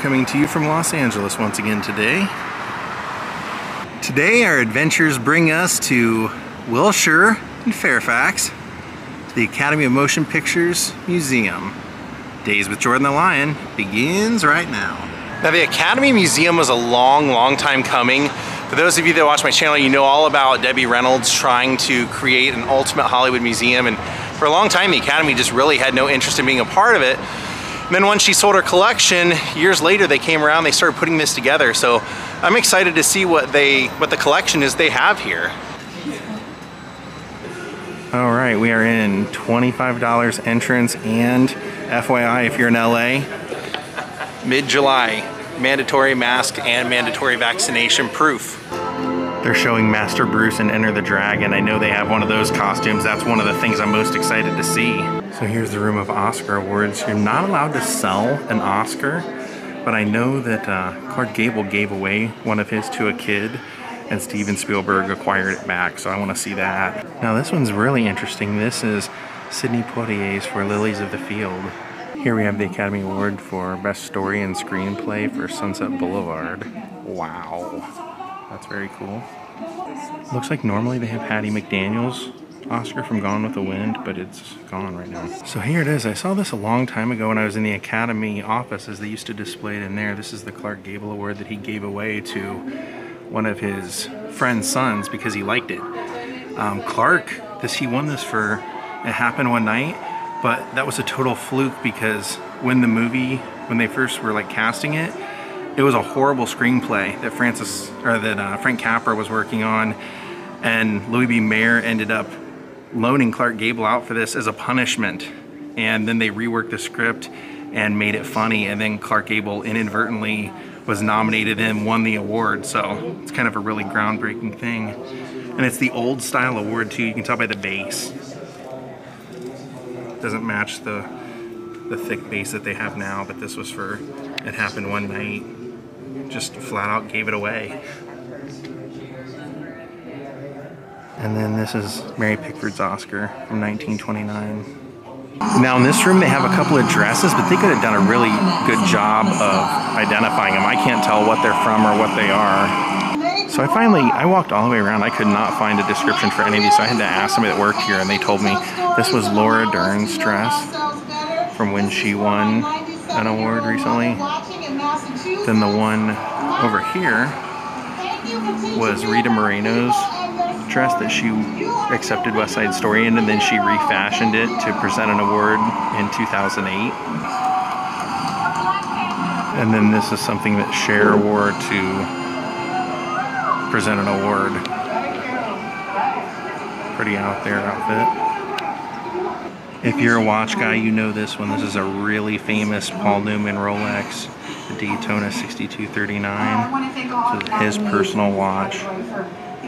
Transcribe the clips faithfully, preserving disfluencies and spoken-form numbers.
coming to you from Los Angeles once again today. Today our adventures bring us to Wilshire and Fairfax, to the Academy of Motion Pictures Museum. Days with Jordan the Lion begins right now. Now the Academy Museum was a long, long time coming. For those of you that watch my channel, you know all about Debbie Reynolds trying to create an ultimate Hollywood museum, and for a long time the Academy just really had no interest in being a part of it. And then once she sold her collection, years later they came around, they started putting this together. So I'm excited to see what they, what the collection is they have here. All right, we are in twenty-five dollar entrance, and F Y I, if you're in L A, mid-July, mandatory mask and mandatory vaccination proof. They're showing Master Bruce in Enter the Dragon. I know they have one of those costumes. That's one of the things I'm most excited to see. So here's the room of Oscar awards. You're not allowed to sell an Oscar, but I know that uh, Clark Gable gave away one of his to a kid, and Steven Spielberg acquired it back, so I want to see that. Now this one's really interesting. This is Sidney Poitier's for Lilies of the Field. Here we have the Academy Award for Best Story and Screenplay for Sunset Boulevard. Wow, that's very cool. Looks like normally they have Hattie McDaniel's Oscar from Gone with the Wind, but it's gone right now. So here it is. I saw this a long time ago when I was in the Academy offices. They used to display it in there. This is the Clark Gable Award that he gave away to one of his friend's sons because he liked it. Um, Clark, this he won this for It Happened One Night, but that was a total fluke because when the movie, when they first were like casting it, it was a horrible screenplay that Francis, or that uh, Frank Capra was working on, and Louis B. Mayer ended up loaning Clark Gable out for this as a punishment. And then they reworked the script and made it funny, and then Clark Gable inadvertently was nominated and won the award, so it's kind of a really groundbreaking thing. And it's the old style award too, you can tell by the base. Doesn't match the the thick base that they have now, but this was for It Happened One Night. Just flat out gave it away. And then this is Mary Pickford's Oscar from nineteen twenty-nine. Now in this room they have a couple of dresses, but they could have done a really good job of identifying them. I can't tell what they're from or what they are. So I finally, I walked all the way around. I could not find a description for any of these, so I had to ask somebody that worked here, and they told me this was Laura Dern's dress from when she won an award recently. Then the one over here was Rita Moreno's dress that she accepted West Side Story in, and then she refashioned it to present an award in two thousand eight. And then this is something that Cher wore to present an award. Pretty out there outfit. If you're a watch guy, you know this one. This is a really famous Paul Newman Rolex Daytona sixty-two thirty-nine. So his personal watch.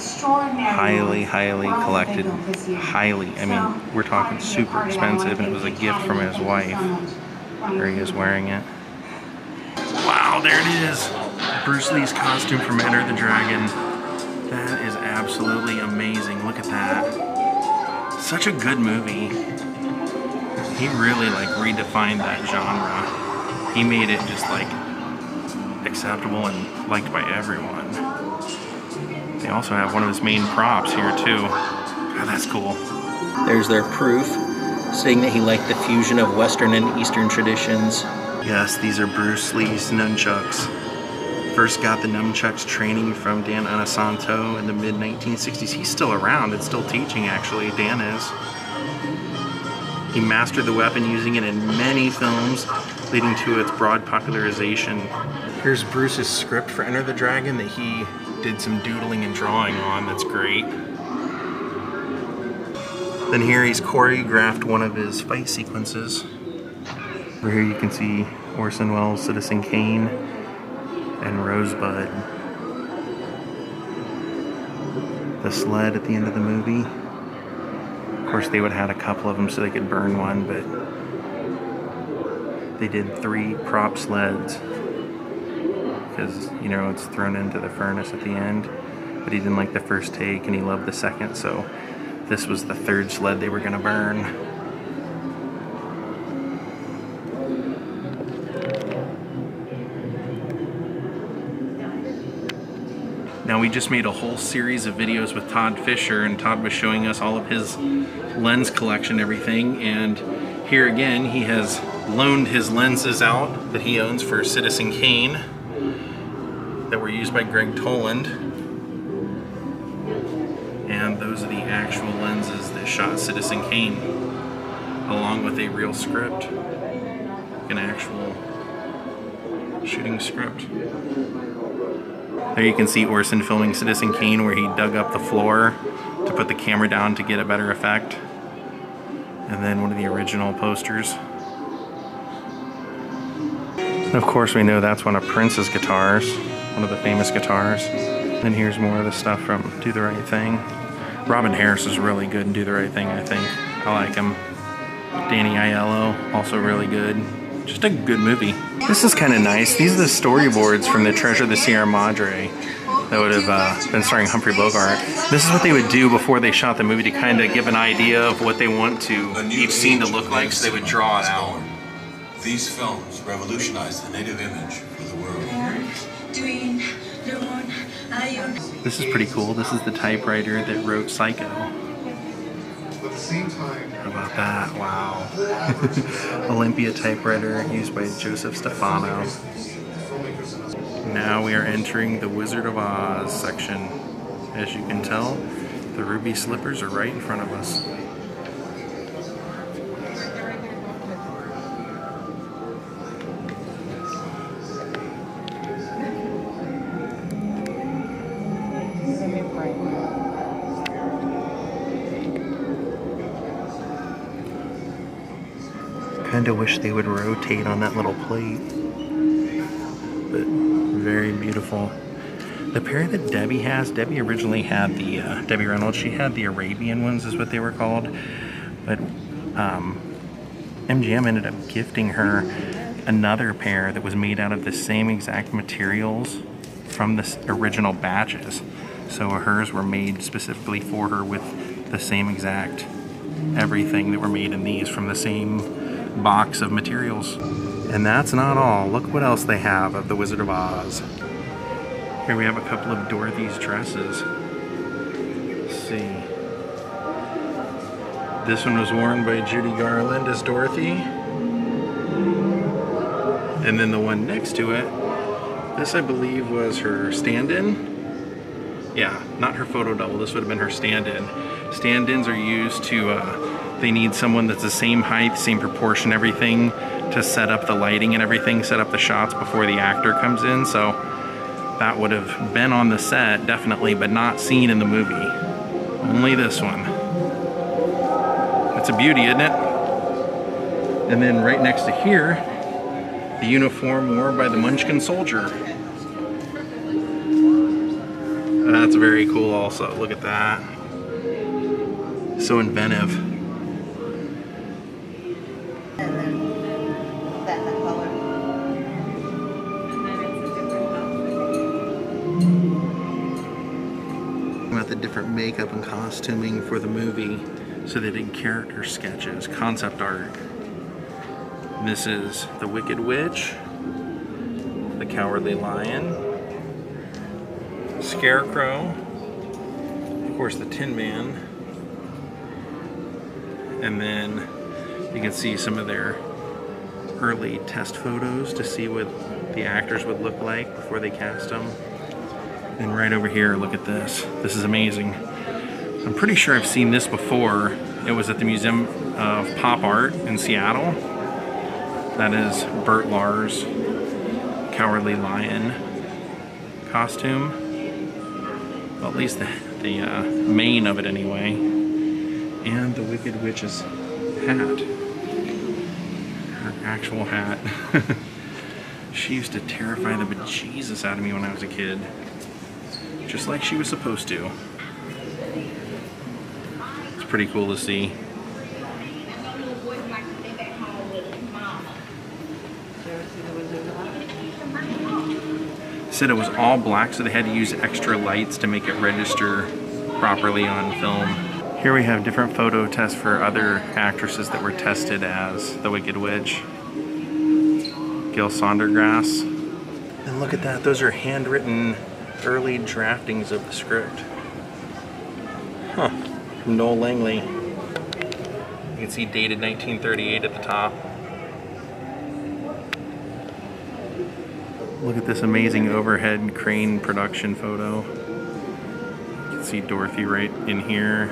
Highly, highly collected. Highly. I mean, we're talking super expensive, and it was a gift from his wife. There he is wearing it. Wow, there it is. Bruce Lee's costume from Enter the Dragon. That is absolutely amazing. Look at that. Such a good movie. He really like redefined that genre. He made it just like acceptable and liked by everyone. They also have one of his main props here too. Oh, that's cool. There's their proof, saying that he liked the fusion of Western and Eastern traditions. Yes, these are Bruce Lee's nunchucks. First got the nunchucks training from Dan Inosanto in the mid nineteen sixties. He's still around and still teaching, actually. Dan is. He mastered the weapon, using it in many films, leading to its broad popularization. Here's Bruce's script for Enter the Dragon that he did some doodling and drawing on. That's great. Then here he's choreographed one of his fight sequences. Over here you can see Orson Welles, Citizen Kane, and Rosebud. The sled at the end of the movie. Of course, they would have had a couple of them so they could burn one, but they did three prop sleds because, you know, it's thrown into the furnace at the end. But he didn't like the first take, and he loved the second, so this was the third sled they were going to burn. uh, we just made a whole series of videos with Todd Fisher, and Todd was showing us all of his lens collection and everything, and here again he has loaned his lenses out that he owns for Citizen Kane that were used by Greg Toland, and those are the actual lenses that shot Citizen Kane along with a real script, an actual shooting script. There you can see Orson filming Citizen Kane where he dug up the floor to put the camera down to get a better effect. And then one of the original posters. And of course we know that's one of Prince's guitars, one of the famous guitars. And here's more of the stuff from Do the Right Thing. Robin Harris is really good in Do the Right Thing, I think. I like him. Danny Aiello, also really good. Just a good movie. This is kind of nice. These are the storyboards from The Treasure of the Sierra Madre that would have uh, been starring Humphrey Bogart. This is what they would do before they shot the movie to kind of give an idea of what they want to each scene to look like, so they would draw it out. These films revolutionized the native image for the world. This is pretty cool. This is the typewriter that wrote Psycho. How about that? Wow. Olympia typewriter used by Joseph Stefano. Now we are entering the Wizard of Oz section. As you can tell, the ruby slippers are right in front of us. I kinda wish they would rotate on that little plate, but very beautiful. The pair that Debbie has, Debbie originally had the, uh, Debbie Reynolds, she had the Arabian ones is what they were called, but um, M G M ended up gifting her another pair that was made out of the same exact materials from the original batches. So hers were made specifically for her with the same exact everything that were made in these from the same box of materials. And that's not all. Look what else they have of the Wizard of Oz. Here we have a couple of Dorothy's dresses. Let's see. This one was worn by Judy Garland as Dorothy. And then the one next to it, this I believe was her stand-in. Yeah, not her photo double. This would have been her stand-in. Stand-ins are used to uh, they need someone that's the same height, same proportion, everything, to set up the lighting and everything, set up the shots before the actor comes in. So that would have been on the set, definitely, but not seen in the movie. Only this one. That's a beauty, isn't it? And then right next to here, the uniform worn by the Munchkin soldier. That's very cool also. Look at that. So inventive. Different makeup and costuming for the movie, so they did character sketches, concept art. This is the Wicked Witch, the Cowardly Lion, Scarecrow, of course the Tin Man, and then you can see some of their early test photos to see what the actors would look like before they cast them. And right over here, look at this. This is amazing. I'm pretty sure I've seen this before. It was at the Museum of Pop Art in Seattle. That is Bert Lahr's Cowardly Lion costume. Well, at least the, the uh, mane of it anyway. And the Wicked Witch's hat. Her actual hat. She used to terrify the bejesus out of me when I was a kid. Just like she was supposed to. It's pretty cool to see. They said it was all black, so they had to use extra lights to make it register properly on film. Here we have different photo tests for other actresses that were tested as the Wicked Witch. Gail Sondergrass. And look at that, those are handwritten early draftings of the script. Huh. From Noel Langley. You can see dated nineteen thirty-eight at the top. Look at this amazing overhead crane production photo. You can see Dorothy right in here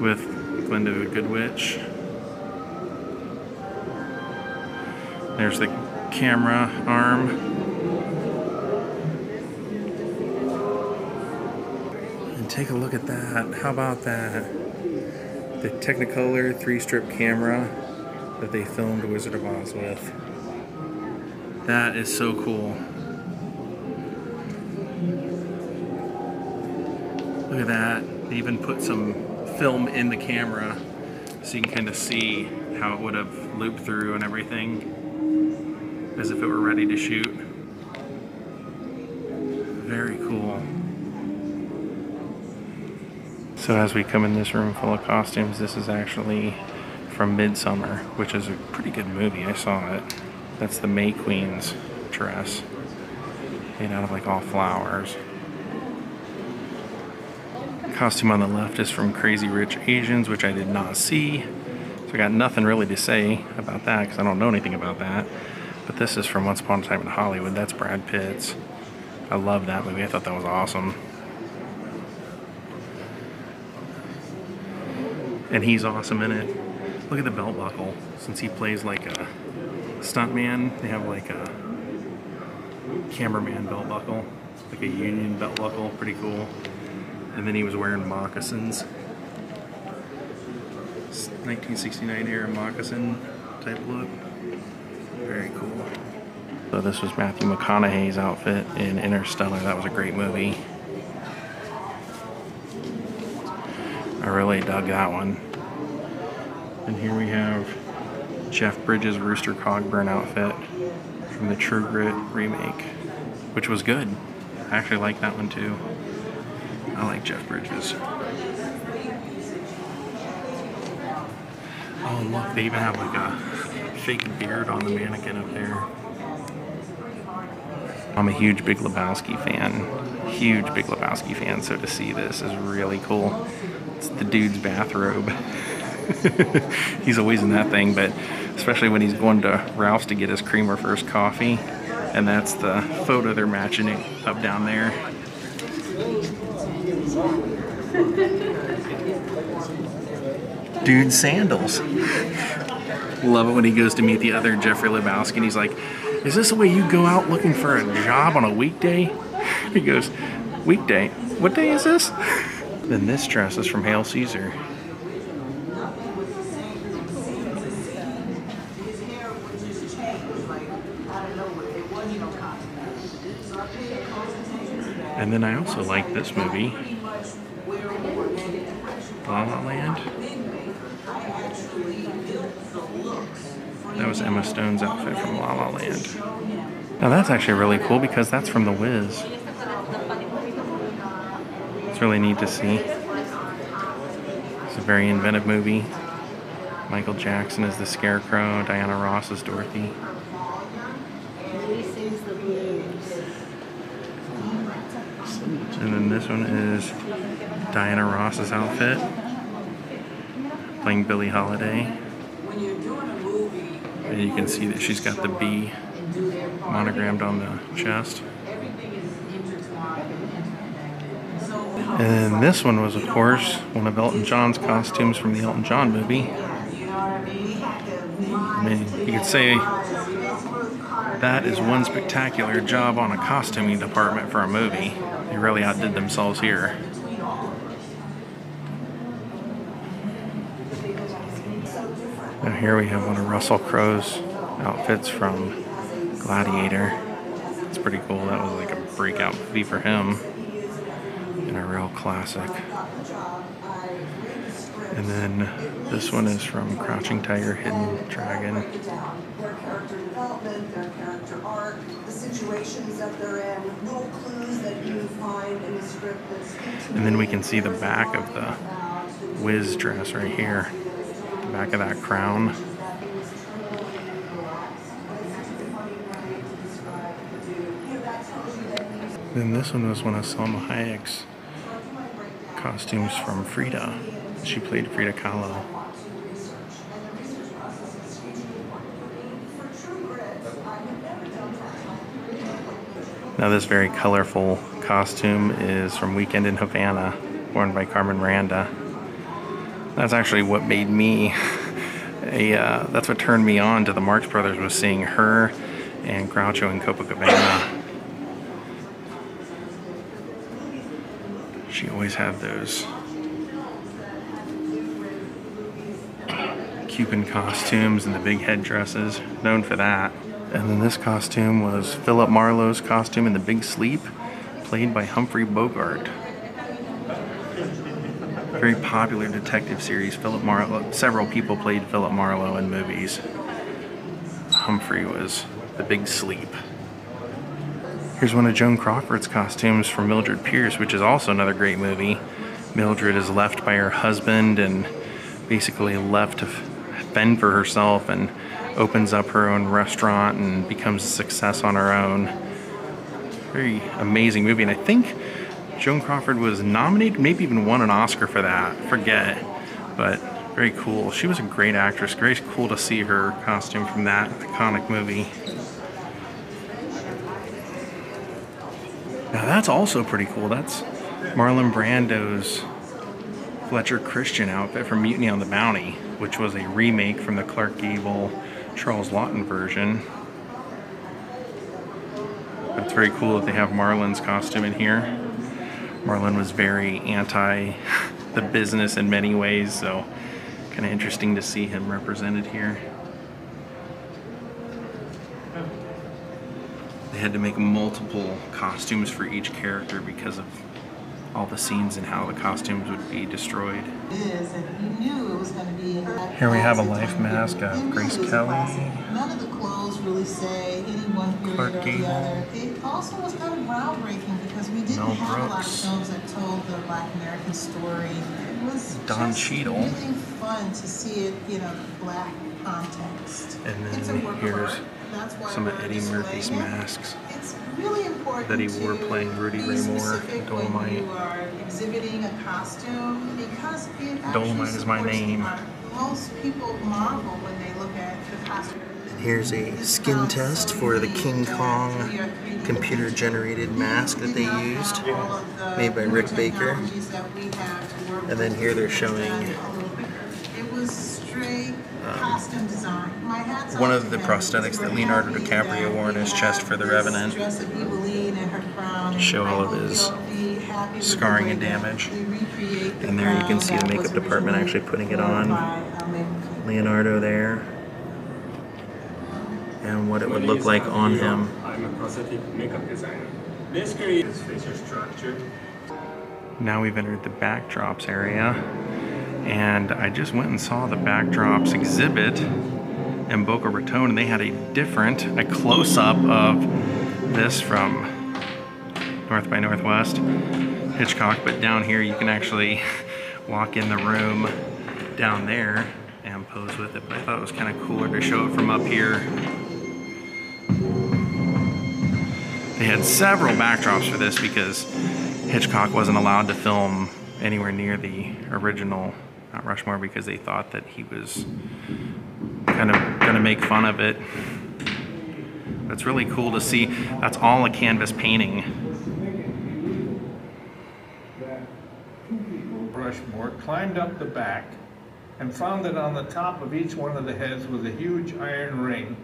with Glinda the Good Witch. There's the camera arm. And take a look at that. How about that? The Technicolor three-strip camera that they filmed Wizard of Oz with. That is so cool. Look at that. They even put some film in the camera so you can kind of see how it would have looped through and everything as if it were ready to shoot. Very cool. So as we come in this room full of costumes, this is actually from Midsummer, which is a pretty good movie. I saw it. That's the May Queen's dress, made out of like all flowers. Costume on the left is from Crazy Rich Asians, which I did not see. So I got nothing really to say about that because I don't know anything about that. But this is from Once Upon a Time in Hollywood. That's Brad Pitt's. I love that movie. I thought that was awesome. And he's awesome in it. Look at the belt buckle. Since he plays like a stuntman, they have like a cameraman belt buckle, like a union belt buckle, pretty cool. And then he was wearing moccasins, nineteen sixty-nine era moccasin type look, very cool. So this was Matthew McConaughey's outfit in Interstellar. That was a great movie. I really dug that one. And here we have Jeff Bridges' Rooster Cogburn outfit from the True Grit remake, which was good. I actually like that one too. I like Jeff Bridges. Oh look, they even have like a fake beard on the mannequin up there. I'm a huge Big Lebowski fan. Huge Big Lebowski fan, so to see this is really cool. It's the dude's bathrobe. He's always in that thing, but especially when he's going to Ralph's to get his creamer for his coffee, and that's the photo they're matching it up down there. Dude sandals. Love it when he goes to meet the other Jeffrey Lebowski and he's like, is this the way you go out looking for a job on a weekday? He goes, weekday? What day is this? Then this dress is from Hail Caesar. And then I also like this movie, La La Land. That was Emma Stone's outfit from La La Land. Now that's actually really cool because that's from The Wiz. It's really neat to see. It's a very inventive movie. Michael Jackson is the Scarecrow, Diana Ross is Dorothy. And then this one is Diana Ross's outfit, playing Billie Holiday. And you can see that she's got the B monogrammed on the chest. And then this one was, of course, one of Elton John's costumes from the Elton John movie. I mean, you could say that is one spectacular job on a costuming department for a movie. They really outdid themselves here. Now here we have one of Russell Crowe's outfits from Gladiator. It's pretty cool. That was like a breakout movie for him, and a real classic. And then this one is from Crouching Tiger, Hidden Dragon. Their character development, their character arc, the situations that they're in, little clues that you find in the script that speak to. And then we can see the back of the Wiz dress right here. The back of that crown. Then this one was one of Salma Hayek's costumes from Frida. She played Frida Kahlo. Now this very colorful costume is from Weekend in Havana, worn by Carmen Miranda. That's actually what made me, a, uh, that's what turned me on to the Marx Brothers, was seeing her and Groucho in Copacabana. She always had those Cuban costumes and the big headdresses, known for that. And then this costume was Philip Marlowe's costume in The Big Sleep, played by Humphrey Bogart. Very popular detective series, Philip Marlowe. Several people played Philip Marlowe in movies. Humphrey was The Big Sleep. Here's one of Joan Crawford's costumes from Mildred Pierce, which is also another great movie. Mildred is left by her husband and basically left to fend for herself, and opens up her own restaurant and becomes a success on her own. Very amazing movie, and I think Joan Crawford was nominated, maybe even won an Oscar for that. Forget, but very cool. She was a great actress. Very cool to see her costume from that iconic movie. Now that's also pretty cool. That's Marlon Brando's Fletcher Christian outfit from Mutiny on the Bounty, which was a remake from the Clark Gable, Charles Lawton version. That's very cool that they have Marlon's costume in here. Marlon was very anti the business in many ways, so kind of interesting to see him represented here. They had to make multiple costumes for each character because of all the scenes and how the costumes would be destroyed. Here we have a life mask of Grace Kelly, Clark Gable, Mel Brooks, Don Cheadle, and then here's some of Eddie Murphy's masks really that he wore playing Rudy Ray Moore in Dolomite. Dolomite is my name. Most people marvel when they look at the costume. Here's a skin test for the King Kong computer-generated mask that they used, made by Rick Baker. And then here they're showing costume design. One of the prosthetics that Leonardo DiCaprio wore on his chest for The Revenant to show all of his scarring and damage. And there you can see the makeup department actually putting it on Leonardo there, and what it would look like on him. I'm a prosthetic makeup designer. Basically, his facial structure. Now we've entered the backdrops area, and I just went and saw the backdrops exhibit in Boca Raton, and they had a different, a close-up of this from North by Northwest, Hitchcock, but down here you can actually walk in the room down there and pose with it, but I thought it was kind of cooler to show it from up here. They had several backdrops for this because Hitchcock wasn't allowed to film anywhere near the original Mount Rushmore because they thought that he was kind of going to make fun of it. That's really cool to see. That's all a canvas painting. Rushmore climbed up the back and found that on the top of each one of the heads was a huge iron ring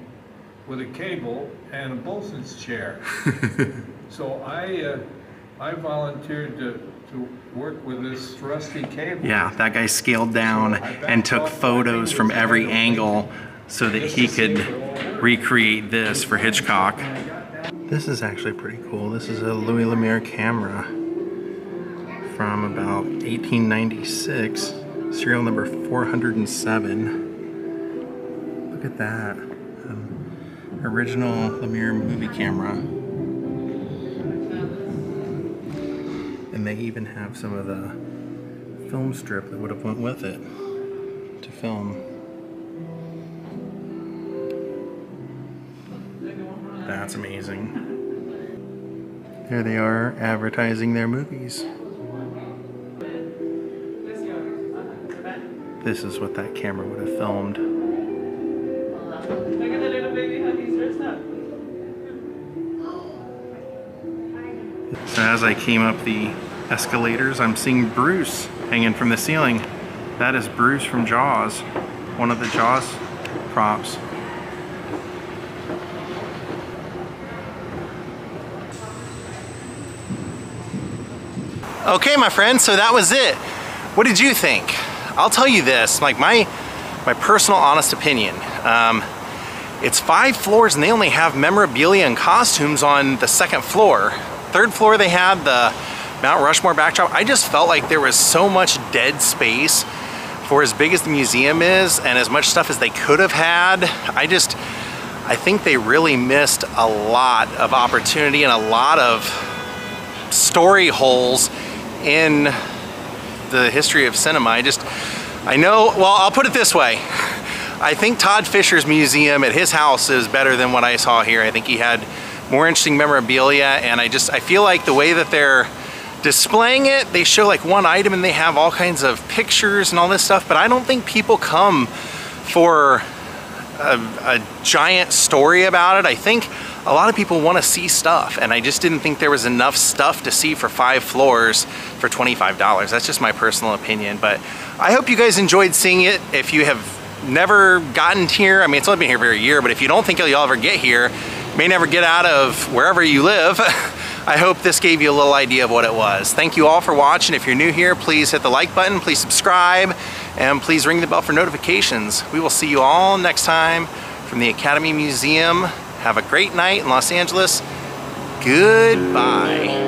with a cable and a bosun's chair. So I, uh, I volunteered to to work with this rusty cable. Yeah, that guy scaled down and took photos from every angle so that he could recreate this for Hitchcock. This is actually pretty cool. This is a Louis Lumiere camera from about eighteen ninety-six, serial number four hundred seven. Look at that. Um, original Lumiere movie camera. And they even have some of the film strip that would have went with it to film. That's amazing. Here they are advertising their movies. This is what that camera would have filmed. Look at the little baby, how he's dressed up. So as I came up the escalators, I'm seeing Bruce hanging from the ceiling. That is Bruce from Jaws, one of the Jaws props. Okay, my friends, so that was it. What did you think? I'll tell you this, like my my personal honest opinion. Um, it's five floors and they only have memorabilia and costumes on the second floor. Third floor they had the Mount Rushmore backdrop. I just felt like there was so much dead space for as big as the museum is and as much stuff as they could have had. I just, I think they really missed a lot of opportunity and a lot of story holes in the history of cinema. I just, I know, well, I'll put it this way. I think Todd Fisher's museum at his house is better than what I saw here. I think he had more interesting memorabilia, and I just, I feel like the way that they're displaying it, they show like one item and they have all kinds of pictures and all this stuff, but I don't think people come for a, a giant story about it. I think a lot of people want to see stuff, and I just didn't think there was enough stuff to see for five floors for twenty-five dollars. That's just my personal opinion, but I hope you guys enjoyed seeing it. If you have never gotten here, I mean, it's only been here for a year, but if you don't think you'll ever get here, may never get out of wherever you live, I hope this gave you a little idea of what it was. Thank you all for watching. If you're new here, please hit the like button, please subscribe, and please ring the bell for notifications. We will see you all next time from the Academy Museum. Have a great night in Los Angeles. Goodbye.